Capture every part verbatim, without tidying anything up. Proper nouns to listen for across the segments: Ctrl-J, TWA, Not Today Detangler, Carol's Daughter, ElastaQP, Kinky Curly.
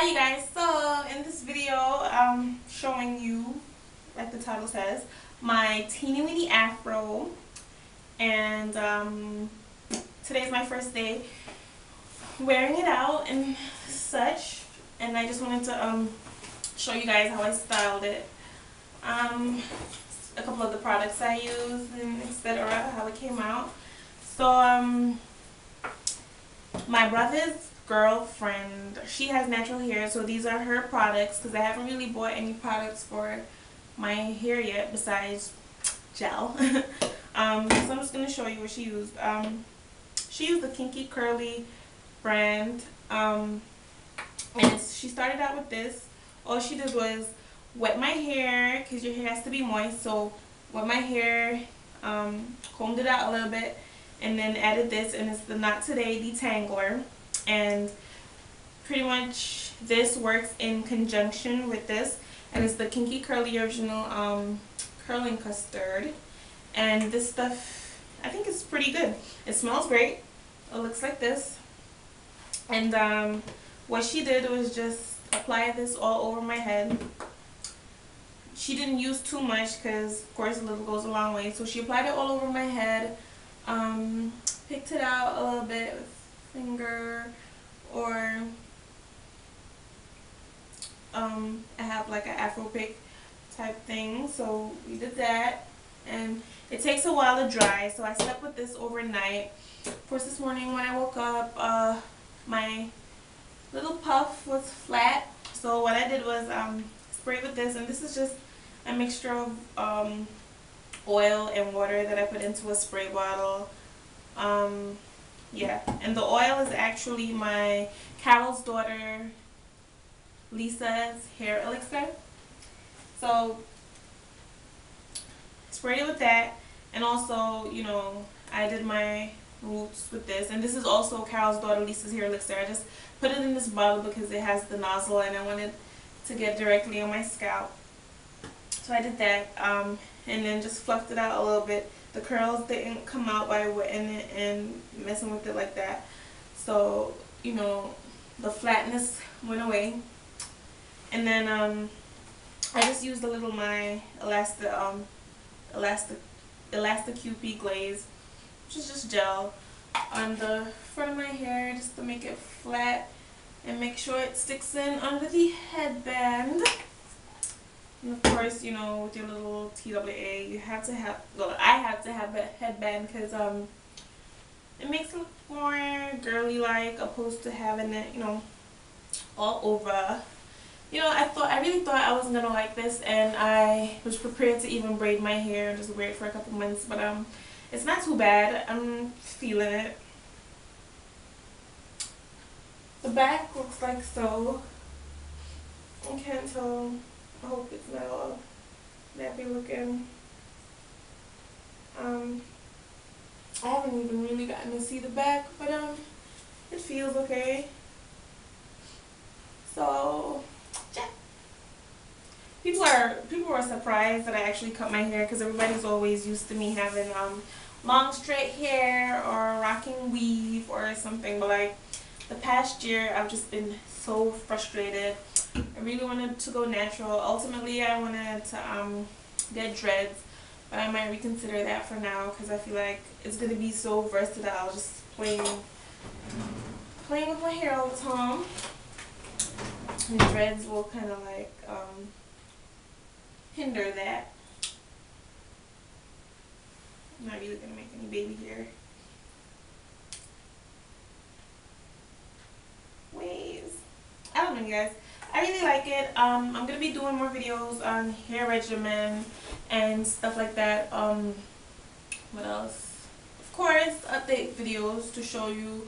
Hi you guys, so in this video I'm showing you, like the title says, my teeny weeny afro, and um, today's my first day wearing it out and such, and I just wanted to um, show you guys how I styled it, um, a couple of the products I used and et cetera, how it came out. So um, my brother's girlfriend, she has natural hair, so these are her products, because I haven't really bought any products for my hair yet besides gel. um, so I'm just going to show you what she used. Um, she used the Kinky Curly brand, um, and she started out with this. All she did was wet my hair, because your hair has to be moist, so wet my hair, um, combed it out a little bit, and then added this, and it's the Not Today Detangler. And pretty much this works in conjunction with this, and it's the Kinky Curly Original um, Curling Custard, and this stuff, I think it's pretty good. It smells great. It looks like this, and um, what she did was just apply this all over my head. She didn't use too much, because of course a little goes a long way, so she applied it all over my head, um, picked it out a little bit with finger, or um, I have like an afro pick type thing, so we did that, and it takes a while to dry, so I slept with this overnight. Of course this morning when I woke up, uh, my little puff was flat, so what I did was um, spray with this, and this is just a mixture of um, oil and water that I put into a spray bottle. um, Yeah, and the oil is actually my Carol's Daughter Lisa's hair elixir. So sprayed it with that, and also, you know, I did my roots with this, and this is also Carol's Daughter Lisa's hair elixir. I just put it in this bottle because it has the nozzle and I wanted to get directly on my scalp, so I did that, um, and then just fluffed it out a little bit. The curls didn't come out by wetting it and messing with it like that, so you know, the flatness went away. And then um, I just used a little my Elasta um, Elasta ElastaQP glaze, which is just gel, on the front of my hair just to make it flat and make sure it sticks in under the headband. And of course, you know, with your little T W A, you have to have, well, I have to have a headband, because um, it makes it look more girly-like, opposed to having it, you know, all over. You know, I thought, I really thought I wasn't going to like this, and I was prepared to even braid my hair and just wear it for a couple months, but um, it's not too bad. I'm feeling it. The back looks like so. I can't tell. I hope it's not all nappy looking. Um, I haven't even really gotten to see the back, but um, it feels okay. So, yeah. People are people are surprised that I actually cut my hair, because everybody's always used to me having um long straight hair or rocking weave or something. But like the past year, I've just been so frustrated. I really wanted to go natural. Ultimately, I wanted to um, get dreads, but I might reconsider that for now, because I feel like it's going to be so versatile, just playing, playing with my hair all the time. And dreads will kind of like um, hinder that. I'm not really going to make any baby hair. Waves. I don't know, you guys. I really like it. Um, I'm going to be doing more videos on hair regimen and stuff like that. Um, what else? Of course, update videos to show you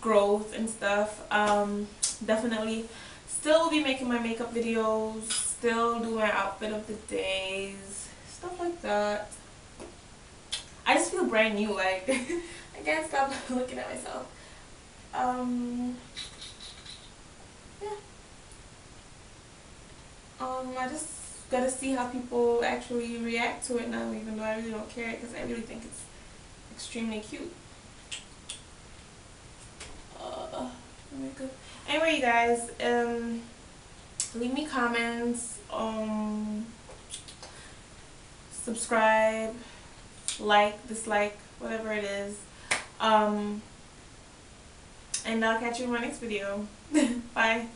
growth and stuff. Um, definitely still will be making my makeup videos, still do my outfit of the days, stuff like that. I just feel brand new, like, I can't stop looking at myself. Um, yeah. Um, I just gotta see how people actually react to it now, even though I really don't care, because I really think it's extremely cute. Uh, makeup. Anyway, you guys, um, leave me comments, um, subscribe, like, dislike, whatever it is. Um, and I'll catch you in my next video. Bye.